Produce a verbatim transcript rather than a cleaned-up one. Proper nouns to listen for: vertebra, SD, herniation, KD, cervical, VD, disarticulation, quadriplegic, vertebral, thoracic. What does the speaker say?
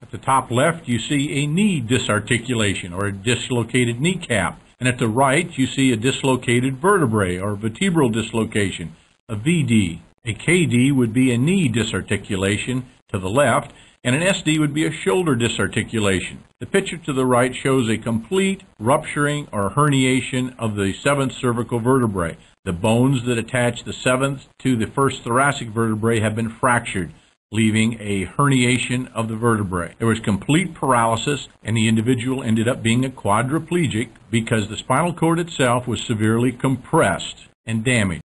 At the top left, you see a knee disarticulation or a dislocated kneecap. And at the right, you see a dislocated vertebrae or vertebral dislocation, a V D. A K D would be a knee disarticulation to the left, and an S D would be a shoulder disarticulation. The picture to the right shows a complete rupturing or herniation of the seventh cervical vertebrae. The bones that attach the seventh to the first thoracic vertebrae have been fractured, leaving a herniation of the vertebrae. There was complete paralysis, and the individual ended up being a quadriplegic because the spinal cord itself was severely compressed and damaged.